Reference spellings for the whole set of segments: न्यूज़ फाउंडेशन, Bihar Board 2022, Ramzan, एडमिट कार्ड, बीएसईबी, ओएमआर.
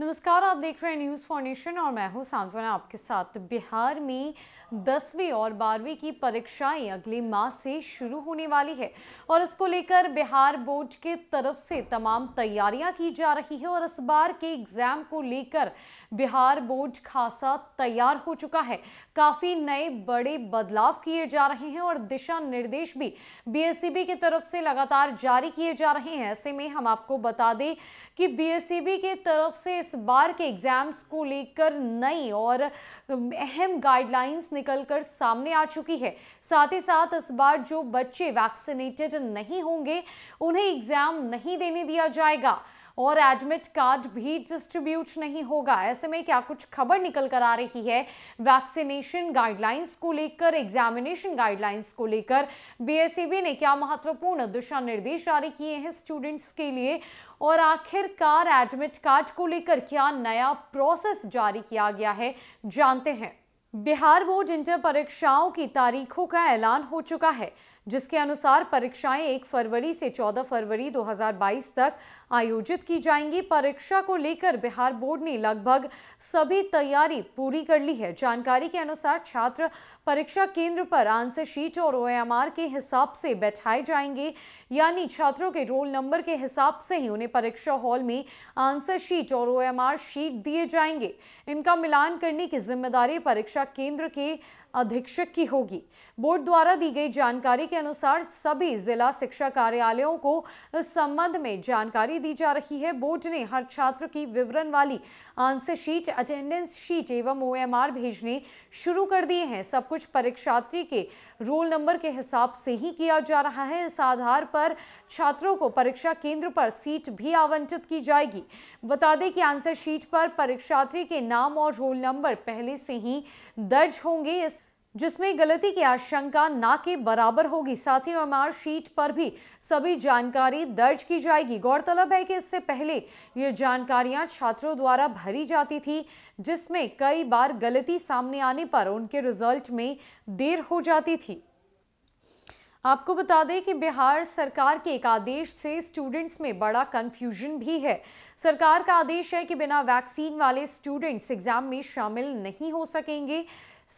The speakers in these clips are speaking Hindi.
नमस्कार, आप देख रहे हैं न्यूज़ फाउंडेशन और मैं हूं सांत्वना आपके साथ। बिहार में 10वीं और 12वीं की परीक्षाएं अगले माह से शुरू होने वाली है और इसको लेकर बिहार बोर्ड की तरफ से तमाम तैयारियां की जा रही है और इस बार के एग्ज़ाम को लेकर बिहार बोर्ड खासा तैयार हो चुका है। काफ़ी नए बड़े बदलाव किए जा रहे हैं और दिशा निर्देश भी बीएसईबी की तरफ से लगातार जारी किए जा रहे हैं। ऐसे में हम आपको बता दें कि बीएसईबी की तरफ से इस बार के एग्ज़ाम्स को लेकर नई और अहम गाइडलाइंस निकलकर सामने आ चुकी है। साथ ही साथ इस बार जो बच्चे वैक्सीनेटेड नहीं होंगे उन्हें एग्जाम नहीं देने दिया जाएगा और एडमिट कार्ड भी डिस्ट्रीब्यूट नहीं होगा। ऐसे में क्या कुछ खबर निकल कर आ रही है वैक्सीनेशन गाइडलाइंस को लेकर, एग्जामिनेशन गाइडलाइंस को लेकर बीएसईबी ने क्या महत्वपूर्ण दिशा निर्देश जारी किए हैं स्टूडेंट्स के लिए और आखिरकार एडमिट कार्ड को लेकर क्या नया प्रोसेस जारी किया गया है, जानते हैं। बिहार बोर्ड इंटर परीक्षाओं की तारीखों का ऐलान हो चुका है, जिसके अनुसार परीक्षाएं 1 फरवरी से 14 फरवरी 2022 तक आयोजित की जाएंगी। परीक्षा को लेकर बिहार बोर्ड ने लगभग सभी तैयारी पूरी कर ली है। जानकारी के अनुसार छात्र परीक्षा केंद्र पर आंसर शीट और ओएमआर के हिसाब से बैठाए जाएंगे, यानी छात्रों के रोल नंबर के हिसाब से ही उन्हें परीक्षा हॉल में आंसर शीट और ओएमआर शीट दिए जाएंगे। इनका मिलान करने की जिम्मेदारी परीक्षा केंद्र के अधीक्षक की होगी। बोर्ड द्वारा दी गई जानकारी के अनुसार सभी जिला शिक्षा कार्यालयों को इस संबंध में जानकारी दी जा रही है। बोर्ड ने हर छात्र की विवरण वाली आंसर शीट, अटेंडेंस शीट एवं ओएमआर भेजने शुरू कर दिए हैं। सब कुछ परीक्षार्थी के रोल नंबर के हिसाब से ही किया जा रहा है। इस आधार पर छात्रों को परीक्षा केंद्र पर सीट भी आवंटित की जाएगी। बता दें कि आंसर शीट पर परीक्षार्थी के नाम और रोल नंबर पहले से ही दर्ज होंगे, जिसमें गलती की आशंका ना के बराबर होगी। साथ ही ओएमआर शीट पर भी सभी जानकारी दर्ज की जाएगी। गौरतलब है कि इससे पहले ये जानकारियां छात्रों द्वारा भरी जाती थी, जिसमें कई बार गलती सामने आने पर उनके रिजल्ट में देर हो जाती थी। आपको बता दें कि बिहार सरकार के एक आदेश से स्टूडेंट्स में बड़ा कंफ्यूजन भी है। सरकार का आदेश है कि बिना वैक्सीन वाले स्टूडेंट्स एग्जाम में शामिल नहीं हो सकेंगे।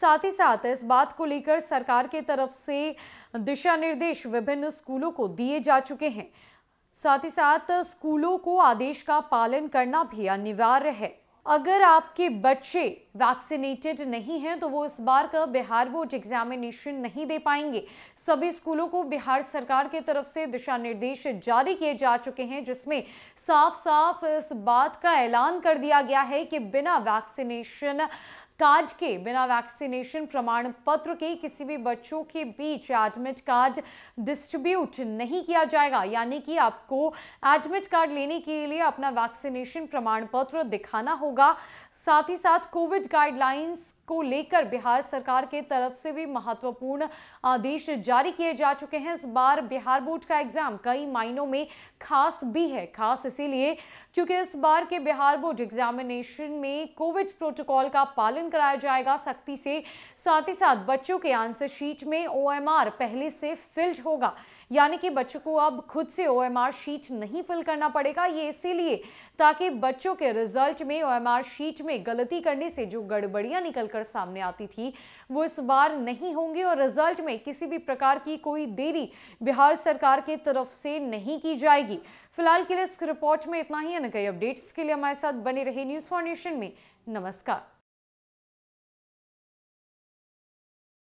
साथ ही साथ इस बात को लेकर सरकार के तरफ से दिशा निर्देश विभिन्न स्कूलों को दिए जा चुके हैं। साथ ही साथ स्कूलों को आदेश का पालन करना भी अनिवार्य है। अगर आपके बच्चे वैक्सीनेटेड नहीं हैं तो वो इस बार का बिहार बोर्ड एग्जामिनेशन नहीं दे पाएंगे। सभी स्कूलों को बिहार सरकार की तरफ से दिशा निर्देश जारी किए जा चुके हैं, जिसमें साफ साफ इस बात का ऐलान कर दिया गया है कि बिना वैक्सीनेशन कार्ड के, बिना वैक्सीनेशन प्रमाण पत्र के किसी भी बच्चों के बीच एडमिट कार्ड डिस्ट्रीब्यूट नहीं किया जाएगा। यानी कि आपको एडमिट कार्ड लेने के लिए अपना वैक्सीनेशन प्रमाण पत्र दिखाना होगा। साथ ही साथ कोविड गाइडलाइंस को लेकर बिहार सरकार के तरफ से भी महत्वपूर्ण आदेश जारी किए जा चुके हैं। इस बार बिहार बोर्ड का एग्जाम कई मायनों में खास भी है। खास इसीलिए क्योंकि इस बार के बिहार बोर्ड एग्जामिनेशन में कोविड प्रोटोकॉल का पालन कराया जाएगा सख्ती से। साथ ही साथ बच्चों के आंसर शीट में ओएमआर पहले से फिल्ड होगा, यानी कि बच्चों को अब खुद से ओएमआर शीट नहीं फिल करना पड़ेगा। ये इसीलिए ताकि बच्चों के रिजल्ट में ओएमआर शीट में गलती करने से जो गड़बड़ियां निकलकर सामने आती थी वो इस बार नहीं होंगी और रिजल्ट में किसी भी प्रकार की कोई देरी बिहार सरकार के तरफ से नहीं की जाएगी। फिलहाल के लिए इस रिपोर्ट में इतना ही है। नई अपडेट्स के लिए हमारे साथ बने रहे न्यूज़ फाउंडेशन में। नमस्कार।